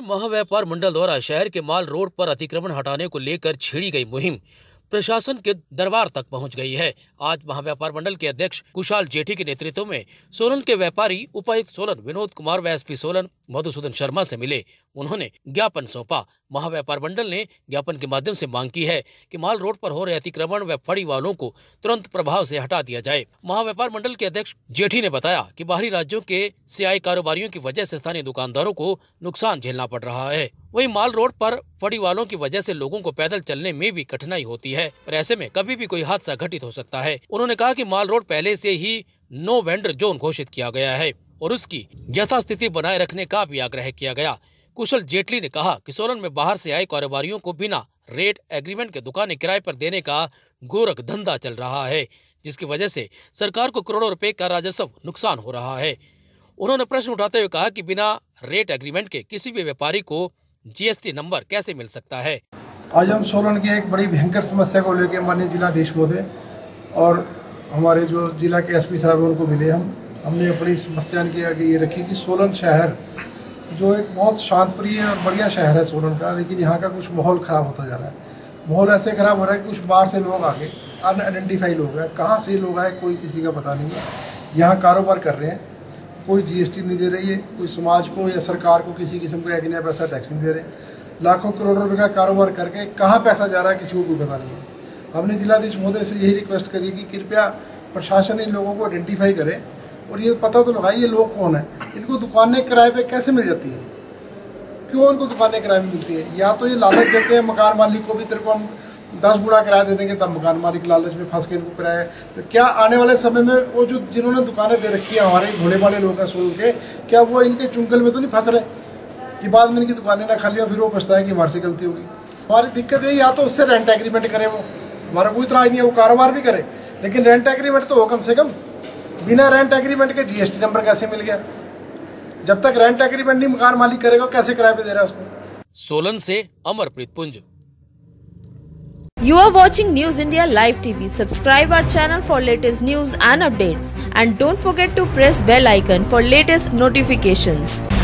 में महाव्यापार मंडल द्वारा शहर के माल रोड पर अतिक्रमण हटाने को लेकर छेड़ी गई मुहिम प्रशासन के दरबार तक पहुंच गई है। आज महाव्यापार मंडल के अध्यक्ष कुशाल जेठी के नेतृत्व में सोलन के व्यापारी उपायुक्त सोलन विनोद कुमार व एसपी सोलन मधुसूदन शर्मा से मिले। उन्होंने ज्ञापन सौंपा। महाव्यापार मंडल ने ज्ञापन के माध्यम से मांग की है कि माल रोड पर हो रहे अतिक्रमण व फड़ी वालों को तुरंत प्रभाव से हटा दिया जाए। महाव्यापार मंडल के अध्यक्ष जेठी ने बताया कि बाहरी राज्यों के से आए कारोबारियों की वजह से स्थानीय दुकानदारों को नुकसान झेलना पड़ रहा है। वहीं माल रोड पर फड़ी वालों की वजह से लोगों को पैदल चलने में भी कठिनाई होती है और ऐसे में कभी भी कोई हादसा घटित हो सकता है। उन्होंने कहा कि माल रोड पहले से ही नो वेंडर जोन घोषित किया गया है और उसकी यथास्थिति बनाए रखने का भी आग्रह किया गया। कुशल जेटली ने कहा कि सोलन में बाहर से आए कारोबारियों को बिना रेट एग्रीमेंट के दुकानें किराए पर देने का गोरख धंधा चल रहा है, जिसकी वजह से सरकार को करोड़ों रुपए का राजस्व नुकसान हो रहा है। उन्होंने प्रश्न उठाते हुए कहा कि बिना रेट एग्रीमेंट के किसी भी व्यापारी को जीएसटी नंबर कैसे मिल सकता है। आज हम सोलन की एक बड़ी भयंकर समस्या को लेकर माननीय जिलाधीश महोदय और हमारे जो जिला के एसपी साहब उनको मिले। हमने अपनी समस्या इनके आगे ये रखी कि सोलन शहर जो एक बहुत शांतप्रिय और बढ़िया शहर है सोलन का, लेकिन यहाँ का कुछ माहौल ख़राब होता जा रहा है। माहौल ऐसे ख़राब हो रहा है कि कुछ बाहर से लोग आके अनआइडेंटिफाई लोग हैं, कहाँ से लोग आए कोई किसी का पता नहीं है, यहाँ कारोबार कर रहे हैं, कोई जीएसटी नहीं दे रही है, कोई समाज को या सरकार को किसी किस्म का एक नया पैसा टैक्स नहीं दे रहे, लाखों करोड़ रुपए का कारोबार करके कहाँ पैसा जा रहा है किसी को कोई पता नहीं है। हमने जिलाधीश महोदय से यही रिक्वेस्ट करी कि कृपया प्रशासन इन लोगों को आइडेंटिफाई करे और ये पता तो लगाए ये लोग कौन है, इनको दुकानें किराए पर कैसे मिल जाती हैं, क्यों इनको दुकानें किराए पर मिलती हैं। या तो ये लालच देते हैं मकान मालिक को भी, तेरे को हम 10 गुना किराया दे देंगे, तब मकान मालिक लालच में फंस के इनको किराया। तो क्या आने वाले समय में वो जो जिन्होंने दुकानें दे रखी है हमारे भोले भाले लोग हैं सोल के, क्या वो इनके चुंगल में तो नहीं फंस रहे कि बाद में इनकी दुकानें ना खाली हो, फिर वो पछताएं कि हमारे से गलती होगी। हमारी दिक्कत है या तो उससे रेंट एग्रीमेंट करे, वो हमारा कोई इतराज नहीं है, वो कारोबार भी करे, लेकिन रेंट एग्रीमेंट तो हो कम से कम। बिना रेंट एग्रीमेंट के जीएसटी नंबर कैसे मिल गया? जब तक रेंट एग्रीमेंट नहीं मकान मालिक करेगा कैसे किराए पे दे रहा है उसको। सोलन से अमरप्रीत पुंज। You are watching News India Live TV. Subscribe our channel for latest news and updates and don't forget to press bell icon for latest notifications.